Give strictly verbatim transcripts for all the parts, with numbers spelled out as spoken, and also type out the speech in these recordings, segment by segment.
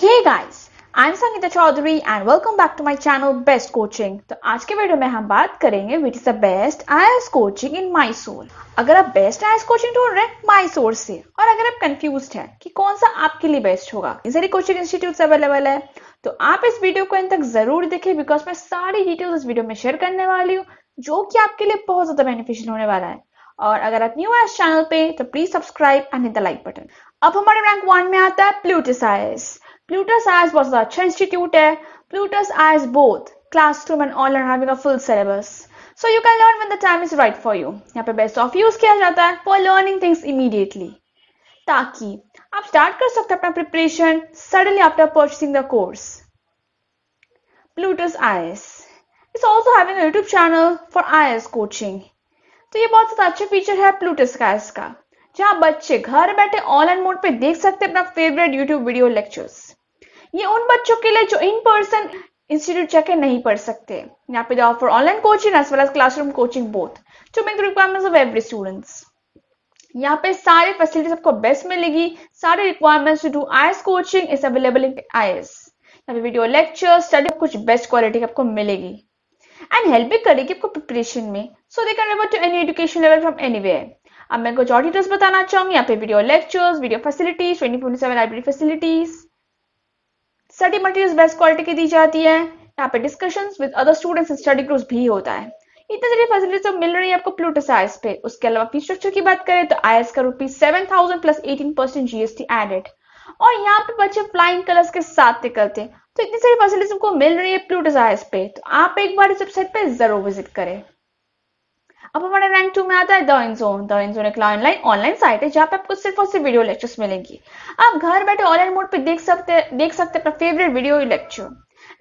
Hey guys, I'm Sangita Chaudhary and welcome back to my channel Best Coaching। तो आज के video में हम बात करेंगे which is the best I A S coaching in Mysore. अगर आप best I A S coaching ढूंढ रहे हैं माइसोर से और अगर आप कंफ्यूज हैं कि कौन सा आपके लिए बेस्ट होगा, इन सारी कोचिंग इंस्टीट्यूट अवेलेबल है, तो आप इस वीडियो को अंत तक जरूर देखें बिकॉज मैं सारी डिटेल्स इस वीडियो में शेयर करने वाली हूँ जो कि आपके लिए बहुत ज्यादा बेनिफिशियल होने वाला है। और अगर आप न्यू है इस चैनल पे तो please subscribe and hit the like button. अब हमारे रैंक वन में आता है Plutus I A S. Plutus I A S बहुत ज्यादा अच्छा इंस्टीट्यूट है। Plutus I A S both classroom and online having a full syllabus, so you can learn when the time is right for you। यहाँ पे best of use किया जाता है for learning things immediately, ताकि आप start कर सकते हैं अपना preparation suddenly after purchasing the course। Plutus I A S is also having a YouTube channel for I A S coaching, तो ये बहुत ज्यादा अच्छा फीचर है Plutus आई ए एस का, जहाँ बच्चे घर बैठे ऑनलाइन मोड पे देख सकते हैं अपना फेवरेट यूट्यूब वीडियो लेक्चर्स। ये उन बच्चों के लिए जो इन पर्सन इंस्टीट्यूट जाके नहीं पढ़ सकते। यहाँ पे offer online coaching as well as classroom coaching both to make the requirements of every students. यहाँ पे सारे फैसिलिटीज आपको बेस्ट मिलेगी। सारे requirements to do I A S coaching is available in I A S. यहाँ पे video lecture study कुछ best quality आपको मिलेगी एंड हेल्प भी करेगी आपको प्रिपरेशन में, so they can refer to any education level from anywhere. अब मैं कुछ और डिटेल्स बताना चाहूंगी। यहाँ पे video lectures, video facilities, twenty four by seven library facilities, study materials best quality की दी जाती है। यहाँ पे discussions with other students and study groups भी होता है। इतनी सारी फैसिलिटीज तो मिल रही है आपको Plutus आई ए एस पे। उसके अलावा फी स्ट्रक्चर की बात करें तो आई ए एस का rupees seven thousand plus eighteen percent GST added, और यहाँ पे बच्चे फ्लाइंग कलर्स के साथ निकलते हैं। तो इतनी सारी फैसिलिटीज आपको मिल रही है Plutus आई ए एस पे, तो आप एक बार इस वेबसाइट पे जरूर विजिट करें। अब हमारे रैंक टू में आता है the IAS zone. The IAS zone एक ऑनलाइन ऑनलाइन साइट है जहाँ पे आपको सिर्फ और सिर्फ वीडियो लेक्चर्स मिलेंगी। आप घर बैठे ऑनलाइन मोड पे देख सकते देख सकते अपना फेवरेट वीडियो लेक्चर,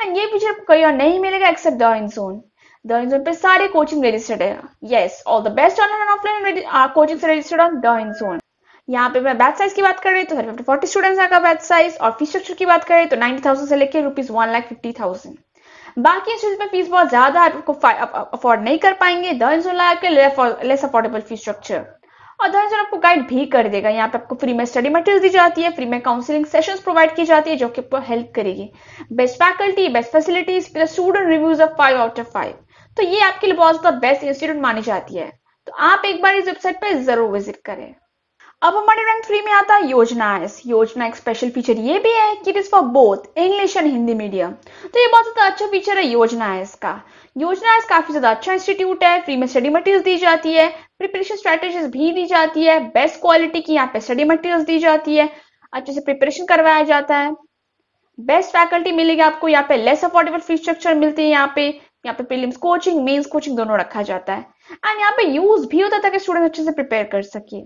एंड ये फीचर आपको कहीं और नहीं मिलेगा except the IAS zone. The IAS zone पे सारे कोचिंग रजिस्टर्ड है। Yes, all the best online and offline coaching registered on the IAS zone. यहाँ पे मैं बैच साइज की बात करें तो फोर्टी स्टूडेंट्स का बैच साइज, और फीस स्ट्रक्चर की बात करें तो नाइनटी थाउजेंड से लेकर rupees one lakh fifty thousand. बाकी इंस्टीट्यूट में फीस बहुत ज्यादा है, आपको अफोर्ड नहीं कर पाएंगे। द आईएएस ज़ोन आपके लेस अफोर्डेबल फीस स्ट्रक्चर, और द आईएएस ज़ोन आपको गाइड भी कर देगा। यहाँ पे आपको फ्री में स्टडी मटेरियल दी जाती है, फ्री में काउंसलिंग सेशंस प्रोवाइड की जाती है जो कि आपको हेल्प करेगी। Best faculty, best facilities, student reviews of five out of five, तो ये आपके लिए बहुत ज्यादा बेस्ट इंस्टीट्यूट मानी जाती है। तो आप एक बार इस वेबसाइट पर जरूर विजिट करें। अब हमारे रैंक थ्री में आता है योजना आई ए एस। योजना एक स्पेशल फीचर ये भी है कि it is for both English and Hindi medium, तो ये बहुत ज्यादा अच्छा फीचर है योजना आई ए एस का। योजना आई ए एस काफी ज्यादा अच्छा इंस्टीट्यूट है। फ्री में स्टडी मटेरियल्स दी जाती है, प्रिपरेशन स्ट्रेटेजीज भी दी जाती है, बेस्ट क्वालिटी की यहाँ पे स्टडी मटेरियल्स दी जाती है, अच्छे से प्रिपरेशन करवाया जाता है। बेस्ट फैकल्टी मिलेगी आपको। यहाँ पे लेस अफोर्डेबल फी स्ट्रक्चर मिलती है। यहाँ पे यहाँ पे प्रीलिम्स कोचिंग, मेन्स कोचिंग दोनों रखा जाता है, एंड यहाँ पे यूज भी होता है ताकि स्टूडेंट अच्छे से प्रिपेयर कर सके।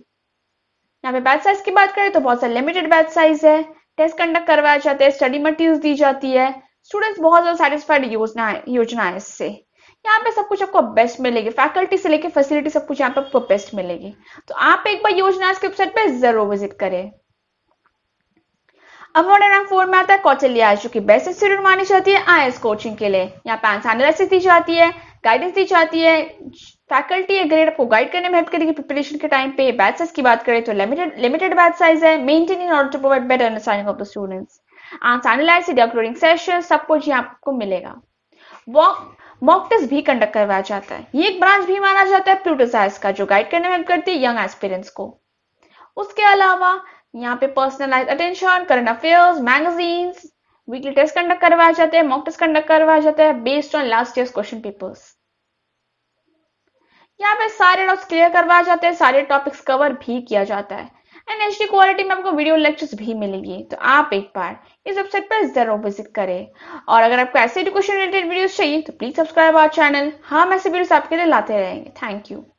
यहाँ पे बैच साइज की बात करें तो बहुत सारे लिमिटेड बैच साइज है, टेस्ट कंडक्ट करवाया जाता है, स्टडी मटेरियल्स दी जाती है। स्टूडेंट्स बहुत ज्यादा सैटिस्फाइड योजना है योजना है इससे। यहाँ पे सब कुछ आपको बेस्ट मिलेगी, फैकल्टी से लेकर फैसिलिटी सब कुछ यहाँ पे आपको बेस्ट मिलेगी। तो आप एक बार योजना आई ए एस की वेबसाइट पे जरूर विजिट करें। अब हमारे रैंक फोर में आता है कौटिल्य आई ए एस, जो कि बेस्ट इंस्टीट्यूट मानी जाती है आई ए एस कोचिंग के लिए। यहाँ पे आंसर एनालिसिस दी जाती है, गाइडेंस दी जाती है, फैकल्टी है ग्रेड आपको गाइड करने में हेल्प करेगी प्रिपरेशन के टाइम पे। बैच साइज की बात करें तो लिमिटेड लिमिटेड बैच साइज है, maintain in order to provide better understanding of the students. Answer analysis, doubt session सब कुछ यहाँ आपको मिलेगा। वॉक मॉक टेस्ट भी कंडक्ट करवाया जाता है। ये एक ब्रांच भी माना जाता है Plutus आई ए एस का, जो गाइड करने में हेल्प करती है यंग एस्पिरेंट्स को। उसके अलावा यहाँ पे personalise attention, current affairs, magazines, weekly test conduct करवाया जाते हैं, मॉक टेस्ट कंडक्ट करवाया जाता है based on last year question papers. यहाँ पे सारे डाउट्स क्लियर करवाए जाते हैं, सारे टॉपिक्स कवर भी किया जाता है, एंड एचडी क्वालिटी में आपको वीडियो लेक्चर्स भी मिलेगी। तो आप एक बार इस वेबसाइट पर जरूर विजिट करें, और अगर आपको ऐसे एजुकेशन रिलेटेड वीडियोस चाहिए तो प्लीज सब्सक्राइब आवर चैनल। हम ऐसे वीडियोस आपके लिए लाते रहेंगे। Thank you.